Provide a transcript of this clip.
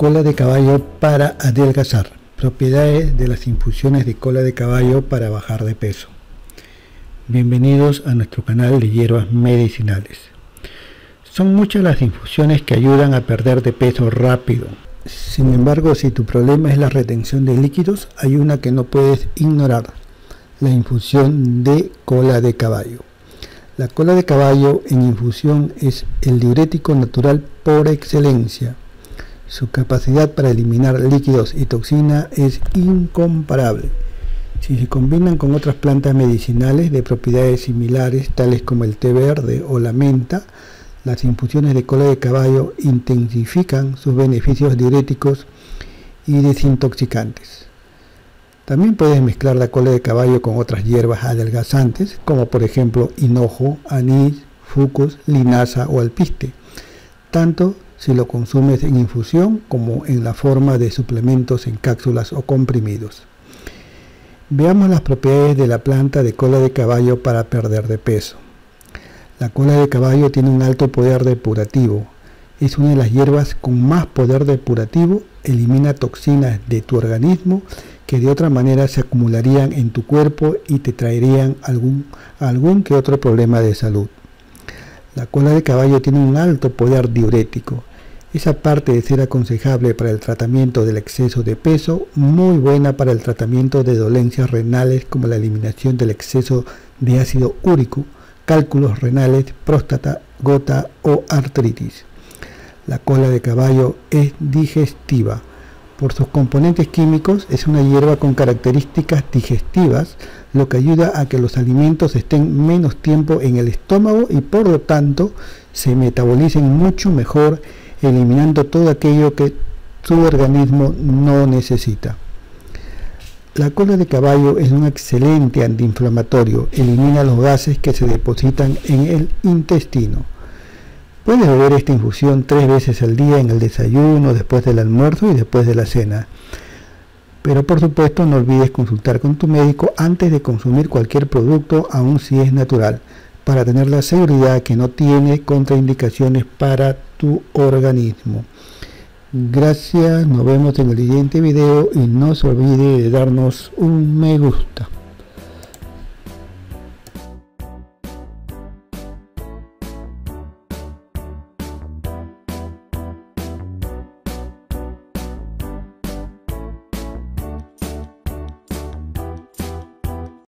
Cola de caballo para adelgazar. Propiedades de las infusiones de cola de caballo para bajar de peso. Bienvenidos a nuestro canal de hierbas medicinales. Son muchas las infusiones que ayudan a perder de peso rápido. Sin embargo, si tu problema es la retención de líquidos, hay una que no puedes ignorar: la infusión de cola de caballo. La cola de caballo en infusión es el diurético natural por excelencia. Su capacidad para eliminar líquidos y toxina es incomparable. Si se combinan con otras plantas medicinales de propiedades similares, tales como el té verde o la menta, las infusiones de cola de caballo intensifican sus beneficios diuréticos y desintoxicantes. También puedes mezclar la cola de caballo con otras hierbas adelgazantes, como por ejemplo hinojo, anís, fucus, linaza o alpiste, tanto si lo consumes en infusión como en la forma de suplementos en cápsulas o comprimidos. Veamos las propiedades de la planta de cola de caballo para perder de peso. La cola de caballo tiene un alto poder depurativo. Es una de las hierbas con más poder depurativo. Elimina toxinas de tu organismo que de otra manera se acumularían en tu cuerpo y te traerían algún que otro problema de salud. La cola de caballo tiene un alto poder diurético. Es, aparte de ser aconsejable para el tratamiento del exceso de peso, muy buena para el tratamiento de dolencias renales como la eliminación del exceso de ácido úrico, cálculos renales, próstata, gota o artritis. La cola de caballo es digestiva. Por sus componentes químicos es una hierba con características digestivas, lo que ayuda a que los alimentos estén menos tiempo en el estómago y por lo tanto se metabolicen mucho mejor, eliminando todo aquello que su organismo no necesita. La cola de caballo es un excelente antiinflamatorio, elimina los gases que se depositan en el intestino. Puedes beber esta infusión 3 veces al día, en el desayuno, después del almuerzo y después de la cena. Pero por supuesto no olvides consultar con tu médico antes de consumir cualquier producto, aun si es natural, para tener la seguridad que no tiene contraindicaciones para tu organismo. Gracias, nos vemos en el siguiente video y no se olvide de darnos un me gusta.